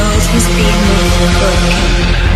rose was being broken.